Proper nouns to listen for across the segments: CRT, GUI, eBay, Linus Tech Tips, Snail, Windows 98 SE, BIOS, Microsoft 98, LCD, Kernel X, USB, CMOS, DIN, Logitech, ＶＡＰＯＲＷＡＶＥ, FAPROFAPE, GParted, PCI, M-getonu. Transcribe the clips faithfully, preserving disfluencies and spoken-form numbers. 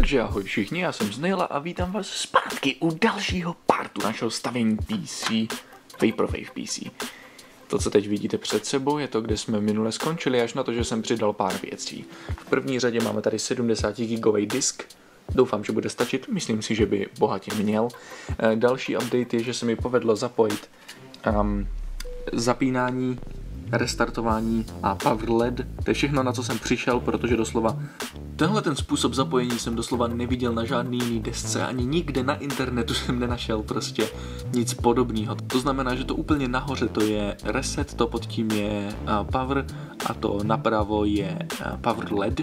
Takže ahoj všichni, já jsem Znejla a vítám vás zpátky u dalšího partu našeho stavění P C, FAPROFAPE P C. To, co teď vidíte před sebou, je to, kde jsme minule skončili, až na to, že jsem přidal pár věcí. V první řadě máme tady sedmdesát gigový disk, doufám, že bude stačit, myslím si, že by bohatě měl. Další update je, že se mi povedlo zapojit um, zapínání, restartování a power led. To je všechno, na co jsem přišel, protože doslova tenhle ten způsob zapojení jsem doslova neviděl na žádný jiný desce, ani nikde na internetu jsem nenašel prostě nic podobného. To znamená, že to úplně nahoře to je reset, to pod tím je power a to napravo je power led.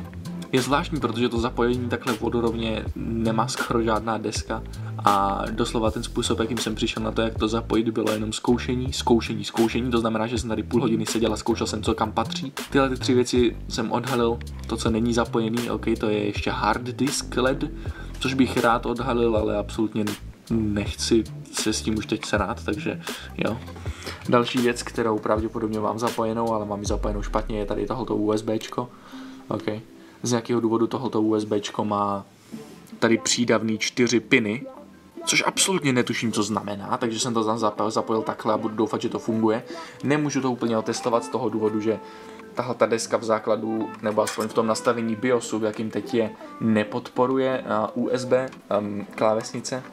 Je zvláštní, protože to zapojení takhle vodorovně nemá skoro žádná deska a doslova ten způsob, jakým jsem přišel na to, jak to zapojit, bylo jenom zkoušení, zkoušení, zkoušení, to znamená, že jsem tady půl hodiny seděl a zkoušel jsem, co kam patří. Tyhle ty tři věci jsem odhalil, to, co není zapojený, ok, to je ještě hard disk led, což bych rád odhalil, ale absolutně nechci se s tím už teď srát, takže jo. Další věc, kterou pravděpodobně mám zapojenou, ale mám ji zapojenou špatně, je tady tohoto USBčko, ok. Z nějakého důvodu tohoto USBčko má tady přídavný čtyři piny, což absolutně netuším, co znamená, takže jsem to tam zapojil takhle a budu doufat, že to funguje. Nemůžu to úplně otestovat z toho důvodu, že tahle ta deska v základu, nebo aspoň v tom nastavení BIOSu, v jakým teď je, nepodporuje U S B um, klávesnice.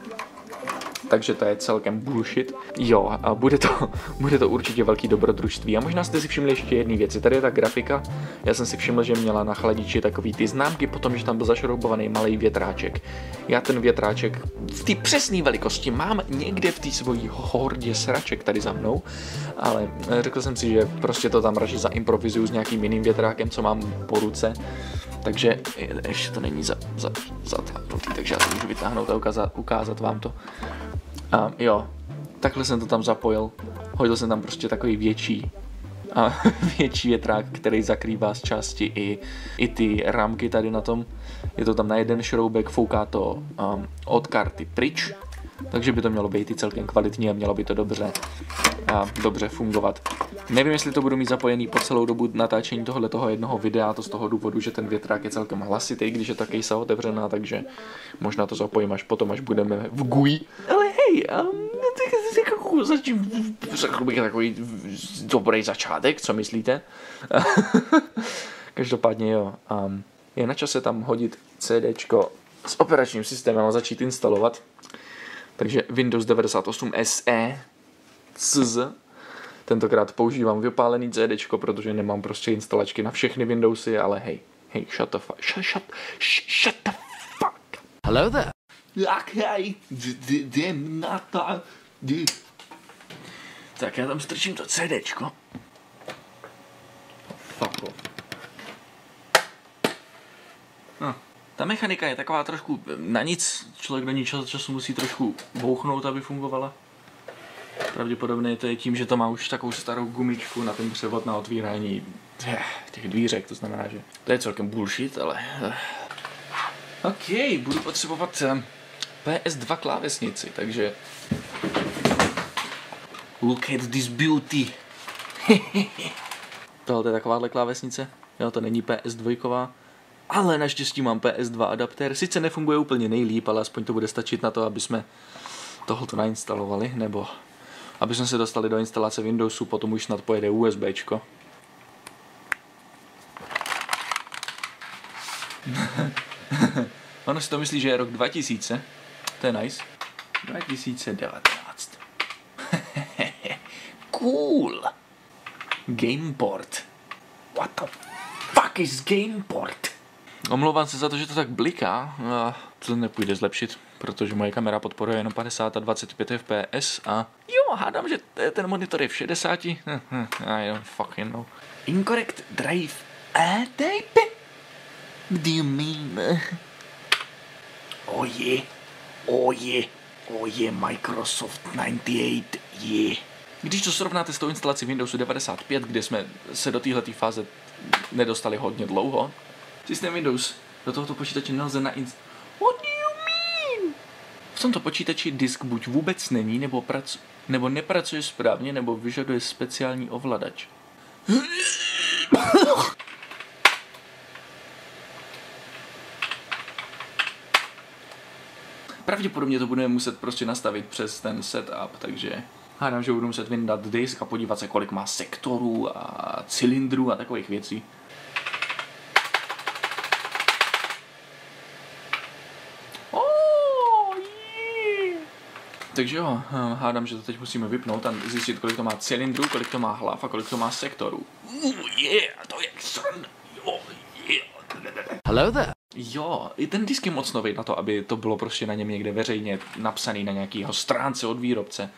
Takže to je celkem bullshit. Jo, a bude to, bude to určitě velký dobrodružství. A možná jste si všimli ještě jedné věci. Tady je ta grafika. Já jsem si všiml, že měla na chladiči takový ty známky, potom, že tam byl zašroubovaný malý větráček. Já ten větráček v té přesné velikosti mám někde v té svojí hordě sraček tady za mnou, ale řekl jsem si, že prostě to tam radši zaimprovizuju s nějakým jiným větrákem, co mám po ruce. Takže ještě to není zatáhnutý, takže já to můžu vytáhnout a ukázat, ukázat vám to. A jo, takhle jsem to tam zapojil, hodil jsem tam prostě takový větší, a větší větrák, který zakrývá z části i, i ty rámky tady na tom. Je to tam na jeden šroubek, fouká to um, od karty pryč, takže by to mělo být i celkem kvalitní a mělo by to dobře, a dobře fungovat. Nevím, jestli to budu mít zapojený po celou dobu natáčení tohle toho jednoho videa, to z toho důvodu, že ten větrák je celkem hlasitý, když je ta kejsa otevřená, takže možná to zapojím až potom, až budeme v G U I. Ale hej, řekl bych takový dobrý začátek, co myslíte? Každopádně jo, je na čase tam hodit CDčko s operačním systémem a začít instalovat. Takže Windows devadesát osm S E, cz, tentokrát používám vypálený CDčko, protože nemám prostě instalačky na všechny Windowsy, ale hej, hej, shut the fuck, shut, shut, shut the fuck. Hello there. Tak hej, jdem na to. Tak já tam strčím to CDčko. Fuck off. No. Ta mechanika je taková trošku na nic, člověk do ní času musí trošku bouchnout, aby fungovala. Pravděpodobně to je tím, že to má už takovou starou gumičku na ten převod na otvírání těch dvířek, to znamená, že to je celkem bullshit, ale... Ok, budu potřebovat P S dva klávesnici, takže... Look at this beauty! Tohle je takováhle klávesnice, jo, to není P S dva. Ale naštěstí mám P S dva adaptér, sice nefunguje úplně nejlíp, ale aspoň to bude stačit na to, aby jsme tohoto nainstalovali, nebo aby jsme se dostali do instalace Windowsu, potom už snad pojede USBčko. Ono si to myslí, že je rok dva tisíce, to je nice. dva tisíce devatenáct. Cool! GamePort. What the fuck is GamePort? Omlouvám se za to, že to tak bliká, to nepůjde zlepšit, protože moje kamera podporuje jenom padesát a dvacet pět F P S a jo, hádám, že ten monitor je v šedesáti, I don't fucking know. Incorrect drive A D P? What do you mean? Oh yeah, oh yeah, oh yeah, Microsoft devadesát osm, yeah. Když to srovnáte s tou instalací Windowsu devadesát pět, kde jsme se do téhleté fáze nedostali hodně dlouho, systém Windows do tohoto počítače nelze nainst... What do you mean? V tomto počítači disk buď vůbec není, nebo, prac... nebo nepracuje správně, nebo vyžaduje speciální ovladač. pravděpodobně to budeme muset prostě nastavit přes ten setup, takže hádám, že budu muset vyndat disk a podívat se, kolik má sektorů a cylindrů a takových věcí. Takže jo, hádám, že to teď musíme vypnout a zjistit, kolik to má cylindrů, kolik to má hlav a kolik to má sektorů. Uh, yeah, to je srn. Jo, yeah. Hello there. Jo, i ten disk je moc nový na to, aby to bylo prostě na něm někde veřejně napsaný na nějakýho stránce od výrobce.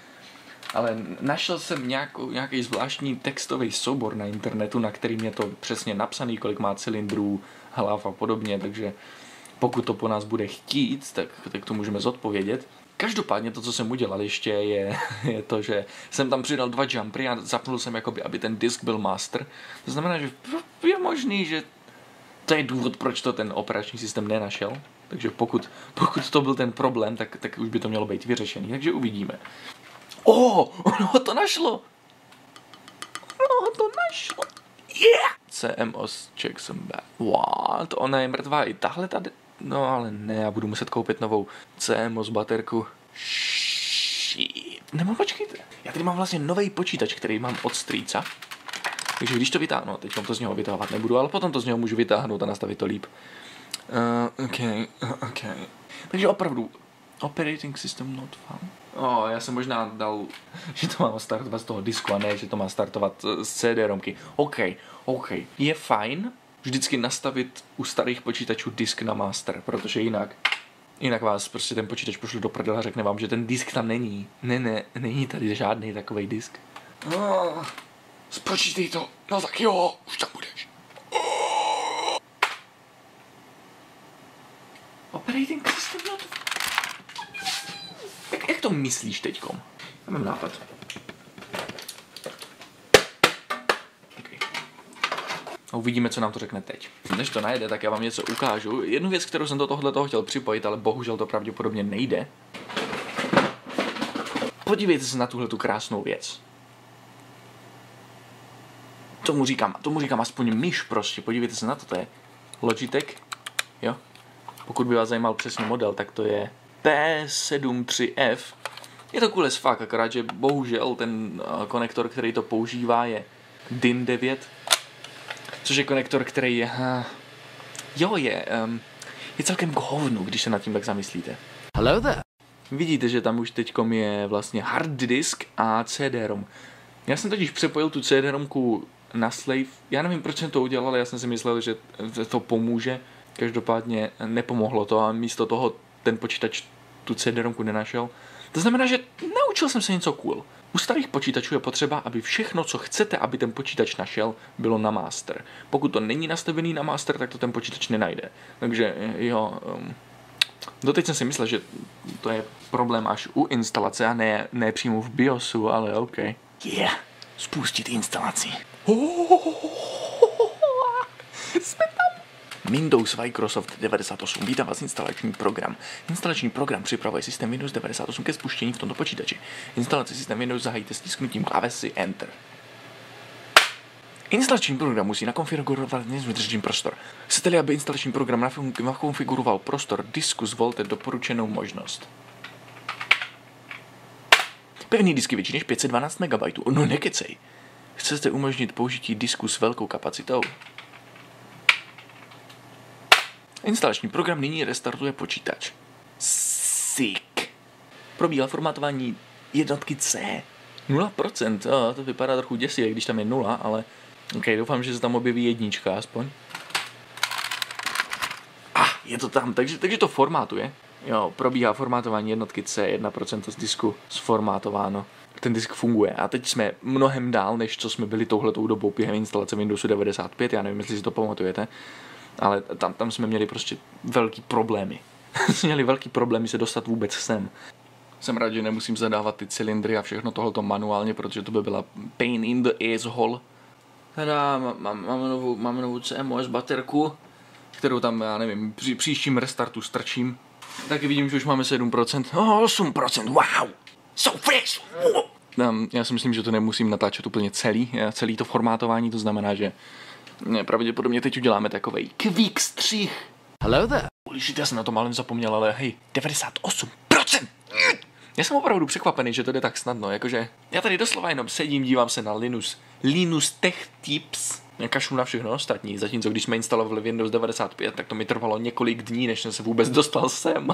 Ale našel jsem nějakou, nějaký zvláštní textový soubor na internetu, na kterým je to přesně napsaný, kolik má cylindrů, hlav a podobně, takže pokud to po nás bude chtít, tak, tak to můžeme zodpovědět. Každopádně to, co jsem udělal ještě, je, je to, že jsem tam přidal dva jumpry a zapnul jsem, jakoby, aby ten disk byl master. To znamená, že je možný, že to je důvod, proč to ten operační systém nenašel. Takže pokud, pokud to byl ten problém, tak, tak už by to mělo být vyřešený. Takže uvidíme. O, ono to našlo! Ono to našlo! Yeah! C M O S check some back. What? Ona je mrtvá i tahle tady? No ale ne, já budu muset koupit novou C M O S baterku. Shit. Nebo počkejte. Já tady mám vlastně nový počítač, který mám od strýca. Takže když to vytáhnu, teď to z něho vytahovat nebudu, ale potom to z něho můžu vytáhnout a nastavit to líp. Uh, okay, okay. Takže opravdu, operating system not found. O, oh, já jsem možná dal, že to mám startovat z toho disku a ne, že to má startovat z C D romky. OK, OK, je fajn vždycky nastavit u starých počítačů disk na master, protože jinak jinak vás prostě ten počítač pošlu do prdela a řekne vám, že ten disk tam není. Ne, ne, není tady žádný takovej disk. Oh, spočítej to, no tak jo, už tam budeš. Oh. Operating system not... Jak, jak to myslíš teďkom? Já mám nápad. A uvidíme, co nám to řekne teď. Než to najde, tak já vám něco ukážu. Jednu věc, kterou jsem do tohohle toho chtěl připojit, ale bohužel to pravděpodobně nejde. Podívejte se na tuhle tu krásnou věc. Tomu říkám, tomu říkám aspoň myš prostě, podívejte se na to, to je Logitech, jo? Pokud by vás zajímal přesný model, tak to je P sedm tři F. Je to cool as fuck, akorát, že bohužel ten konektor, který to používá, je D I N devět. Což je konektor, který je... Uh, jo, je... Um, je celkem k hovnu, když se nad tím tak zamyslíte. Hello there. Vidíte, že tam už teďkom je vlastně hard disk a C D rom. Já jsem totiž přepojil tu C D romku na slave. Já nevím, proč jsem to udělal, ale já jsem si myslel, že to pomůže. Každopádně nepomohlo to a místo toho ten počítač tu C D romku nenašel. To znamená, že naučil jsem se něco cool. U starých počítačů je potřeba, aby všechno, co chcete, aby ten počítač našel, bylo na master. Pokud to není nastavený na master, tak to ten počítač nenajde. Takže jo, um, doteď jsem si myslel, že to je problém až u instalace a ne, ne přímo v BIOSu, ale OK. Yeah, spustit instalaci. Jsme tam! Windows Microsoft devadesát osm vítá vás instalační program. Instalační program připravuje systém Windows devadesát osm ke spuštění v tomto počítači. Instalaci systém Windows zahájíte stisknutím klávesy Enter. Instalační program musí nakonfigurovat nezbytný prostor. Chcete-li, aby instalační program nakonfiguroval prostor disku, zvolte doporučenou možnost. Pevný disk je větší než pět set dvanáct megabajtů. No nekecej. Chcete umožnit použití disku s velkou kapacitou? Instalační program nyní restartuje počítač. Sick. Probíhá formátování jednotky C. nula procent, oh, to vypadá trochu děsivě, když tam je nula, ale... OK, doufám, že se tam objeví jednička aspoň. Ah, je to tam, takže, takže to formátuje. Jo, probíhá formátování jednotky C, jedno procento z disku sformátováno. Ten disk funguje a teď jsme mnohem dál, než co jsme byli touhletou dobou během instalace Windowsu devadesát pět, já nevím, jestli si to pamatujete. Ale tam, tam jsme měli prostě velký problémy. Jsme měli velký problémy se dostat vůbec sem. Jsem rád, že nemusím zadávat ty cylindry a všechno tohleto manuálně, protože to by byla pain in the asshole. Teda, mám, mám, novou, mám novou C M O S baterku, kterou tam, já nevím, při příštím restartu strčím. Taky vidím, že už máme sedm procent. Oh, osm procent, wow! So fresh! Wow. Já si myslím, že to nemusím natáčet úplně celý, celý to formátování, to znamená, že... Ne, pravděpodobně teď uděláme takovej quick střih. Hello there. Lížit, já jsem na to málem zapomněl, ale hej, devadesát osm procent! Já jsem opravdu překvapený, že to jde tak snadno, jakože já tady doslova jenom sedím, dívám se na Linus. Linus Tech Tips. Kašlu na všechno ostatní, zatímco když jsme instalovali Windows devadesát pět, tak to mi trvalo několik dní, než jsem se vůbec dostal sem.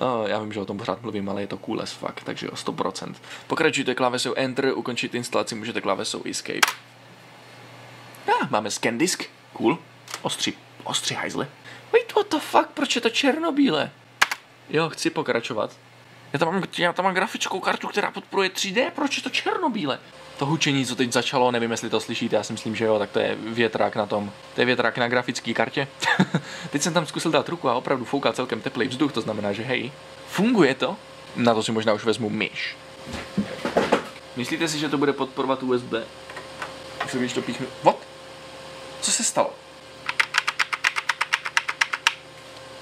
No, já vím, že o tom pořád mluvím, ale je to cool as fuck, takže jo, sto procent. Pokračujte klávesou Enter, ukončit instalaci můžete klávesou Escape. Ah, máme scan disk, cool, ostří, ostří hajzle. Wait, what the fuck, proč je to černobílé? Jo, chci pokračovat. Já tam mám, já tam mám grafickou kartu, která podporuje tři dé, proč je to černobílé? To hučení, co teď začalo, nevím, jestli to slyšíte, já si myslím, že jo, tak to je větrák na tom. To je větrák na grafické kartě. Teď jsem tam zkusil dát ruku a opravdu fouká celkem teplý vzduch, to znamená, že hej, funguje to? Na to si možná už vezmu myš. Myslíte si, že to bude podporovat U S B? Už se víš, to píchnu. What? Co se stalo?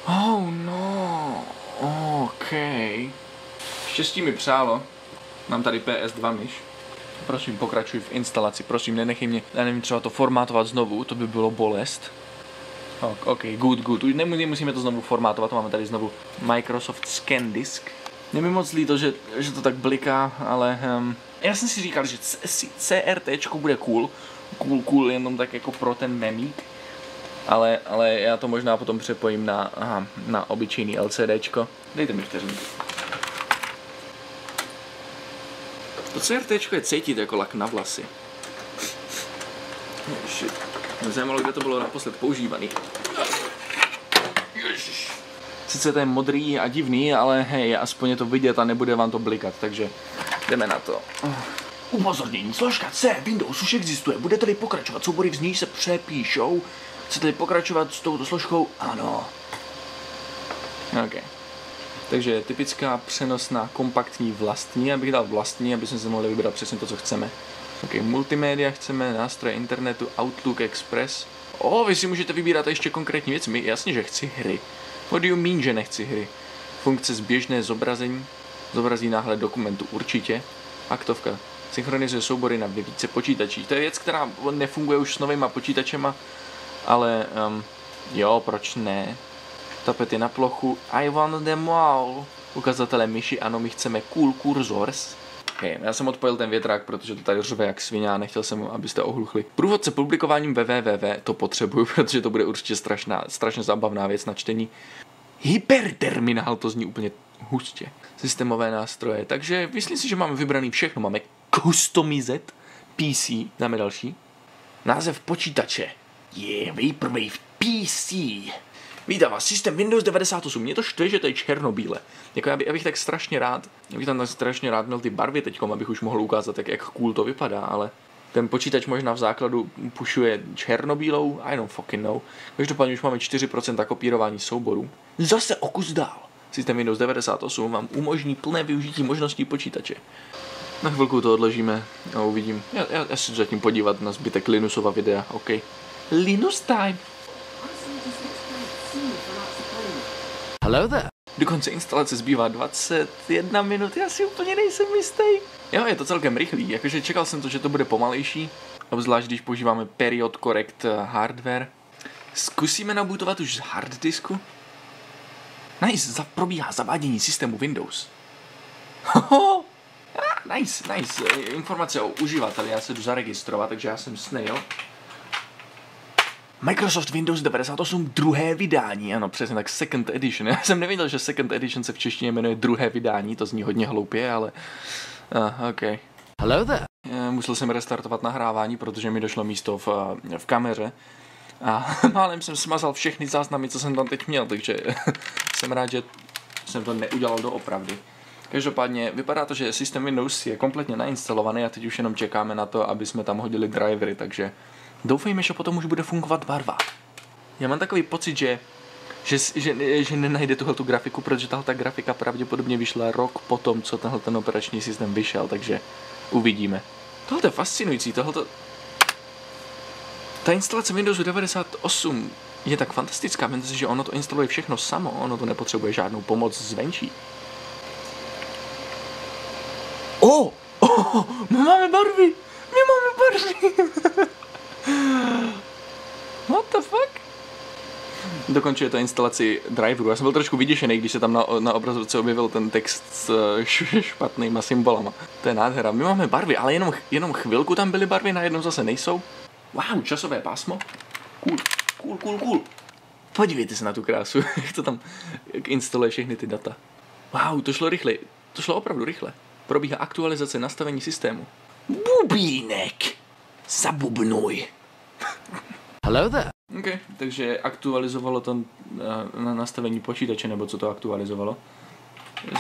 Oh no, ok. Štěstí mi přálo. Mám tady P S dva myš. Prosím, pokračuj v instalaci, prosím, nenechej mě, já nevím, třeba to formátovat znovu, to by bylo bolest. Ok, ok, good, good, už nemusíme to znovu formátovat, máme tady znovu Microsoft Scan Disk. Je mi moc líto, že, že to tak bliká, ale um, já jsem si říkal, že CRTčko bude cool, cool, cool, jenom tak jako pro ten memík. Ale, ale já to možná potom přepojím na, aha, na obyčejný LCDčko. Dejte mi vteřinku. To CRTčko je cítit jako lak na vlasy. Oh shit. Mě zajímalo, kde to bylo naposled používaný. Ježiš. Sice to je modrý a divný, ale hej, aspoň je to vidět a nebude vám to blikat, takže jdeme na to. Upozornění, složka C Windows už existuje, bude-li pokračovat, soubory z ní se přepíšou. Chcete-li pokračovat s touto složkou? Ano. Ok. Takže typická přenosná kompaktní vlastní, abych dal vlastní, aby jsme se mohli vybrat přesně to, co chceme. Ok, multimédia chceme, nástroje internetu, Outlook Express. O, vy si můžete vybírat ještě konkrétní věci, my jasně, že chci hry. What do you mean, že nechci hry? Funkce zběžné zobrazení, zobrazí náhled dokumentu určitě. Aktovka, synchronizuje soubory na více počítačích. To je věc, která nefunguje už s novýma počítačema, ale um, jo, proč ne? Tapety na plochu, I want them all. Ukazatele myši, ano, my chceme cool cursors. Okay, já jsem odpojil ten větrák, protože to tady řve jak svině a nechtěl jsem, abyste ohluchli. Průvodce publikováním ve www, to potřebuju, protože to bude určitě strašná, strašně zábavná věc na čtení. Hyperterminál, to zní úplně hustě. Systémové nástroje, takže myslím si, že máme vybraný všechno. Máme customizet, P C, dáme další. Název počítače, je Vaporwave P C. Vítám vás, systém Windows devadesát osm, mě to štve, že to je černobíle. Jako já, by, já bych tak strašně rád, já bych tam tak strašně rád měl ty barvy teďkom, abych už mohl ukázat, jak, jak cool to vypadá, ale ten počítač možná v základu pušuje černobílou, I don't fucking know. Každopádně už máme čtyři procenta kopírování souborů. Zase o kus dál. Systém Windows devadesát osm vám umožní plné využití možností počítače. Na chvilku to odložíme a uvidím. Já, já, já si zatím podívat na zbytek Linusova videa, ok. Linus time! Hello there. Do konce instalace zbývá dvacet jedna minut, já si úplně nejsem jistý. Jo, je to celkem rychlý, jakože čekal jsem to, že to bude pomalejší, obzvlášť když používáme Period Correct Hardware. Zkusíme nabootovat už z harddisku. Nice, probíhá zavádění systému Windows. Hoho! Ah, nice, nice, informace o uživateli, já se jdu zaregistrovat, takže já jsem Snail. Microsoft Windows devadesát osm druhé vydání, ano přesně tak Second Edition, já jsem nevěděl, že Second Edition se v češtině jmenuje druhé vydání, to zní hodně hloupě, ale uh, ok. Hello there. Musel jsem restartovat nahrávání, protože mi došlo místo v, v kameře a málem jsem smazal všechny záznamy, co jsem tam teď měl, takže jsem rád, že jsem to neudělal doopravdy. Každopádně vypadá to, že systém Windows je kompletně nainstalovaný a teď už jenom čekáme na to, aby jsme tam hodili drivery, takže doufejme, že potom už bude fungovat barva. Já mám takový pocit, že, že, že, že nenajde tuhle tu grafiku, protože tahle ta grafika pravděpodobně vyšla rok po tom, co tenhle ten operační systém vyšel, takže uvidíme. Tohle je fascinující, tohleto... Ta instalace Windows devadesát osm je tak fantastická, myslím si, že ono to instaluje všechno samo, ono to nepotřebuje žádnou pomoc zvenčí. O! Oh, my máme barvy! My máme barvy! What the fuck? Dokončuje to instalaci driverů. Já jsem byl trošku vyděšený, když se tam na, na obrazovce objevil ten text s špatnýma symbolama. To je nádhera. My máme barvy, ale jenom, jenom chvilku tam byly barvy, najednou zase nejsou. Wow, časové pásmo. Cool, cool, cool, cool. Podívejte se na tu krásu, jak to tam jak instaluje všechny ty data. Wow, to šlo rychle. To šlo opravdu rychle. Probíhá aktualizace nastavení systému. Bubínek! Zabubnuj! Hello there. Okay, takže aktualizovalo to na nastavení počítače, nebo co to aktualizovalo.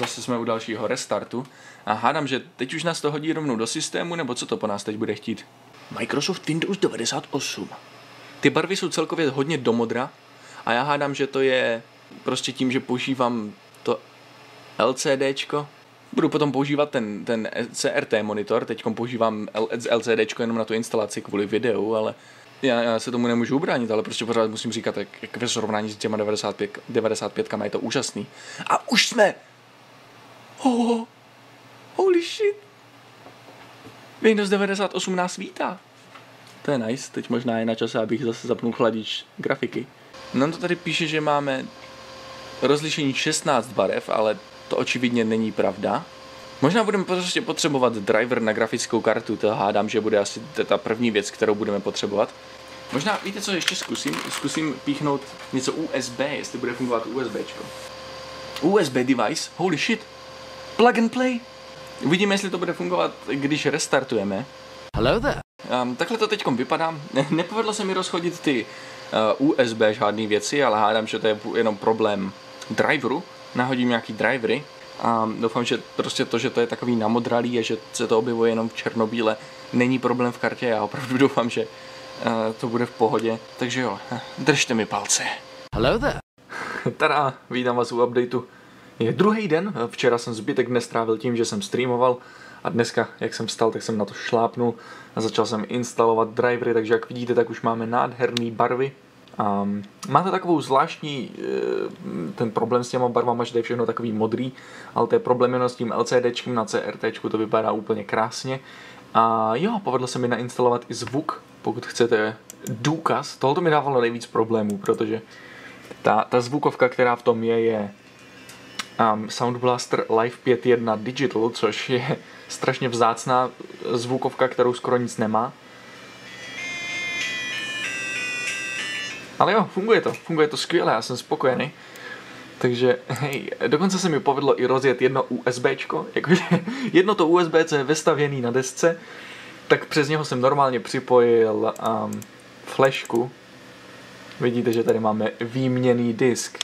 Zase jsme u dalšího restartu. A hádám, že teď už nás to hodí rovnou do systému, nebo co to po nás teď bude chtít. Microsoft Windows devadesát osm. Ty barvy jsou celkově hodně do modra. A já hádám, že to je prostě tím, že používám to LCDčko. Budu potom používat ten, ten C R T monitor, teď používám LCDčko jenom na tu instalaci kvůli videu, ale já, já se tomu nemůžu ubránit, ale prostě pořád musím říkat, jak, jak ve srovnání s těma devadesát pětkama je to úžasný. A už jsme! Oh, holy shit! Windows devadesát osm nás vítá. To je nice, teď možná je na čase, abych zase zapnul chladič grafiky. Nám to tady píše, že máme rozlišení šestnáct barev, ale to očividně není pravda. Možná budeme prostě potřebovat driver na grafickou kartu, to hádám, že bude asi ta první věc, kterou budeme potřebovat. Možná, víte co, ještě zkusím? Zkusím píchnout něco U S B, jestli bude fungovat USBčko. U S B device? Holy shit! Plug and play! Uvidíme, jestli to bude fungovat, když restartujeme. Hello there. Um, takhle to teďkom vypadá. Nepovedlo se mi rozchodit ty uh, U S B žádný věci, ale hádám, že to je jenom problém driveru. Nahodím nějaký drivery a doufám, že prostě to, že to je takový namodralý a že se to objevuje jenom v černobíle, není problém v kartě. Já opravdu doufám, že uh, to bude v pohodě. Takže jo, držte mi palce. Hello there. Tada, vítám vás u updateu. Je druhý den, včera jsem zbytek dne strávil tím, že jsem streamoval a dneska, jak jsem vstal, tak jsem na to šlápnul a začal jsem instalovat drivery, takže jak vidíte, tak už máme nádherné barvy. Um, máte takovou zvláštní uh, ten problém s těma barvama, že je všechno takový modrý, ale to je problém jenom s tím LCDčkem na CRTčku, to vypadá úplně krásně. A jo, povedlo se mi nainstalovat i zvuk, pokud chcete důkaz. Tohle mi dávalo nejvíc problémů, protože ta, ta zvukovka, která v tom je, je um, Sound Blaster Live pět tečka jedna Digital, což je strašně vzácná zvukovka, kterou skoro nic nemá. Ale jo, funguje to, funguje to skvěle, já jsem spokojený. Takže, hej, dokonce se mi povedlo i rozjet jedno USBčko, jakože jedno to U S B, co je vestavěný na desce, tak přes něho jsem normálně připojil um, flešku. Vidíte, že tady máme výměnný disk.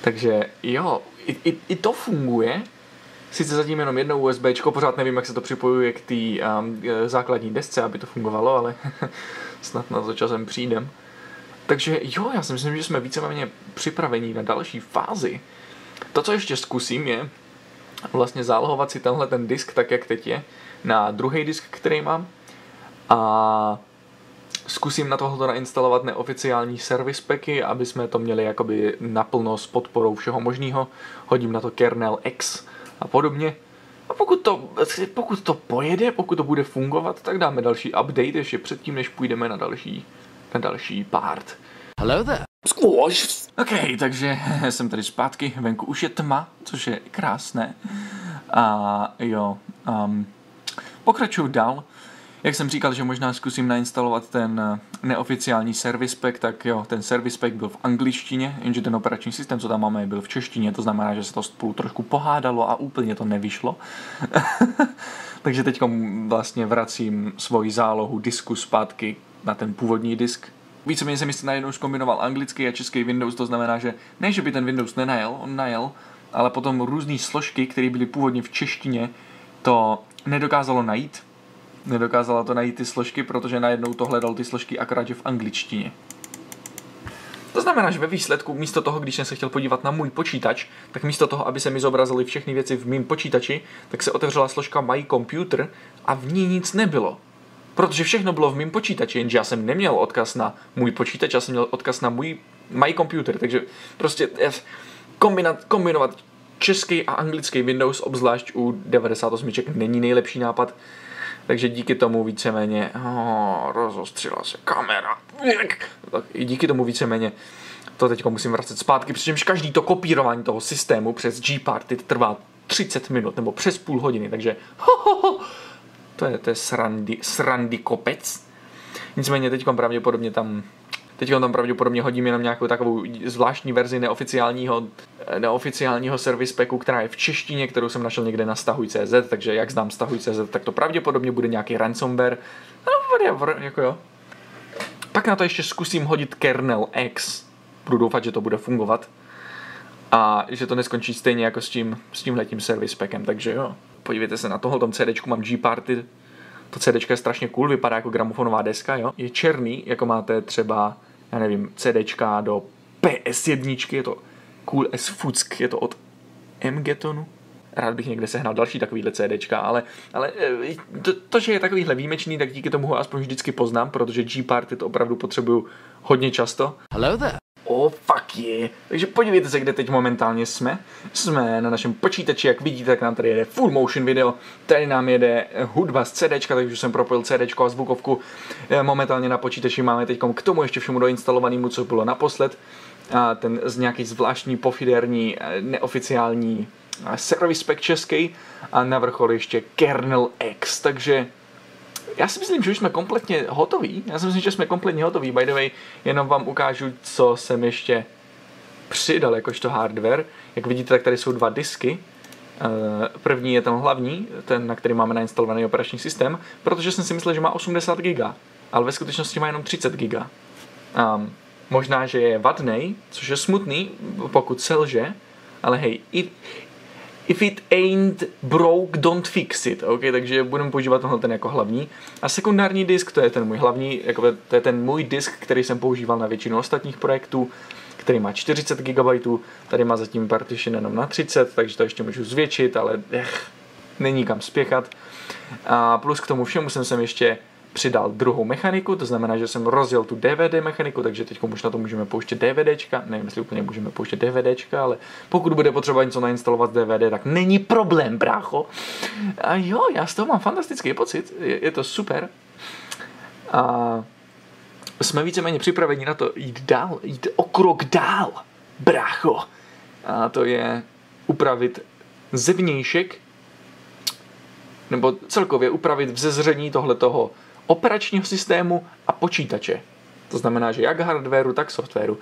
Takže jo, i, i, i to funguje. Sice zatím jenom jedno USBčko, pořád nevím, jak se to připojuje k té um, základní desce, aby to fungovalo, ale snad na to časem přijdem. Takže jo, já si myslím, že jsme víceméně připraveni na další fázi. To, co ještě zkusím, je vlastně zálohovat si tenhle ten disk, tak jak teď je, na druhý disk, který mám. A zkusím na tohoto nainstalovat neoficiální service packy, aby jsme to měli jakoby naplno s podporou všeho možného. Hodím na to Kernel X a podobně. A pokud to, pokud to pojede, pokud to bude fungovat, tak dáme další update ještě předtím, než půjdeme na další, na další part. Hello there. Squash. OK, takže jsem tady zpátky, venku už je tma, což je krásné. A jo, um, pokračuju dál. Jak jsem říkal, že možná zkusím nainstalovat ten neoficiální service pack, tak jo, ten service pack byl v angličtině, jenže ten operační systém, co tam máme, byl v češtině, to znamená, že se to spolu trošku pohádalo a úplně to nevyšlo. Takže teď vlastně vracím svoji zálohu disku zpátky na ten původní disk. Víceméně jsem si najednou zkombinoval anglický a český Windows, to znamená, že ne, že by ten Windows nenajel, on najel, ale potom různé složky, které byly původně v češtině, to nedokázalo najít. Nedokázala to najít ty složky, protože najednou to hledal ty složky akorát v angličtině. To znamená, že ve výsledku, místo toho, když jsem se chtěl podívat na můj počítač, tak místo toho, aby se mi zobrazily všechny věci v mém počítači, tak se otevřela složka My Computer a v ní nic nebylo. Protože všechno bylo v mém počítači, jenže já jsem neměl odkaz na můj počítač, já jsem měl odkaz na můj My Computer, takže prostě kombinat, kombinovat český a anglický Windows, obzvlášť u devadesát osm není nejlepší nápad. takže díky tomu víceméně oh, rozostřila se kamera. Tak i díky tomu víceméně to teď musím vracet zpátky, přičemž každý to kopírování toho systému přes GParted trvá třicet minut nebo přes půl hodiny, takže ho, ho, ho, to je, to je srandy, srandy kopec. Nicméně teď pravděpodobně tam teď tam pravděpodobně hodím jenom nějakou takovou zvláštní verzi neoficiálního, neoficiálního service packu, která je v češtině, kterou jsem našel někde na Stahuj tečka cz, takže jak znám Stahuj tečka cz, tak to pravděpodobně bude nějaký ransomware. No, jako jo. Pak na to ještě zkusím hodit Kernel X. Budu doufat, že to bude fungovat a že to neskončí stejně jako s tím, s tímhletím service packem, takže jo. Podívejte se na tohletom CDčku, mám GParted. To CDčko je strašně cool, vypadá jako gramofonová deska, jo. Je černý, jako máte třeba, já nevím, CDčka do P S jedna, je to cool as fuck, je to od M-getonu. Rád bych někde sehnal další takovýhle CDčka, ale, ale to, to, že je takovýhle výjimečný, tak díky tomu ho aspoň vždycky poznám, protože GParted to opravdu potřebuju hodně často. Hello there. Oh, fuck yeah. Takže podívejte se, kde teď momentálně jsme. Jsme na našem počítači, jak vidíte, tak nám tady jede full motion video, tady nám jede hudba z CDčka, takže jsem propojil CDčko a zvukovku. Momentálně na počítači máme teď k tomu ještě všemu doinstalovanému, co bylo naposled. A ten z nějaký zvláštní, pofiderní, neoficiální service pack český. A na vrchol ještě Kernel X, takže... Já si myslím, že už jsme kompletně hotoví. Já si myslím, že jsme kompletně hotoví. By the way, jenom vám ukážu, co jsem ještě přidal jakožto hardware. Jak vidíte, tak tady jsou dva disky. První je ten hlavní, ten, na který máme nainstalovaný operační systém, protože jsem si myslel, že má osmdesát gigabajtů, ale ve skutečnosti má jenom třicet gigabajtů. Um, možná, že je vadnej, což je smutný, pokud selže, ale hej, i... If it ain't broke, don't fix it. Okay, takže budeme používat tenhle ten jako hlavní. A sekundární disk, to je ten můj hlavní, jako to je ten můj disk, který jsem používal na většinu ostatních projektů, který má čtyřicet gigabajtů, tady má zatím partition jenom na třicet, takže to ještě můžu zvětšit, ale ech, není kam spěchat. A plus k tomu všemu jsem sem ještě přidal druhou mechaniku, to znamená, že jsem rozjel tu D V D mechaniku, takže teď už na to můžeme pouštět DVDčka, nevím, jestli úplně můžeme pouštět DVDčka, ale pokud bude potřeba něco nainstalovat D V D, tak není problém, brácho. A jo, já z toho mám fantastický pocit, je, je to super. A jsme víceméně připraveni na to jít dál, jít o krok dál, brácho. A to je upravit zevnějšek, nebo celkově upravit vzezření tohletoho operačního systému a počítače. To znamená, že jak hardwaru, tak softwaru.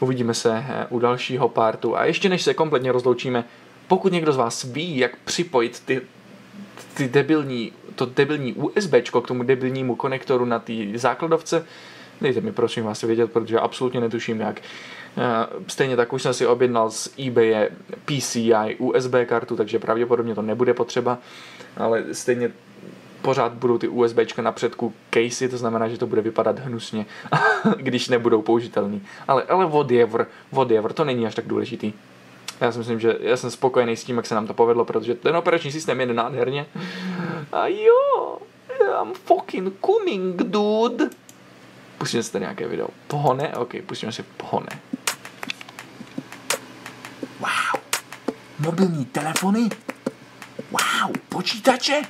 Uvidíme se u dalšího partu. A ještě než se kompletně rozloučíme, pokud někdo z vás ví, jak připojit ty, ty debilní, to debilní USBčko k tomu debilnímu konektoru na té základovce, dejte mi prosím vás vědět, protože absolutně netuším jak. Stejně tak už jsem si objednal z eBaye P C I U S B kartu, takže pravděpodobně to nebude potřeba, ale stejně pořád budou ty USBčka na předku casey, to znamená, že to bude vypadat hnusně, když nebudou použitelný. Ale, ale whatever, whatever, to není až tak důležitý. Já si myslím, že já jsem spokojený s tím, jak se nám to povedlo, protože ten operační systém jede nádherně. A jo, I'm fucking coming, dude. Pustíme si tady nějaké video. Pohone? OK, pustíme si pohone. Wow. Mobilní telefony? Wow. Počítače?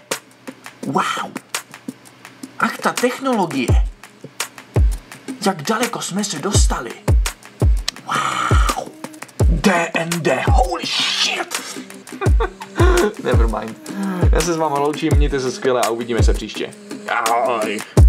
Wow. Akta technologie. Jak daleko jsme se dostali? Wow. D N D. Holy shit. Nevermind. Já se s váma loučím, mějte se skvěle a uvidíme se příště. Ahoj.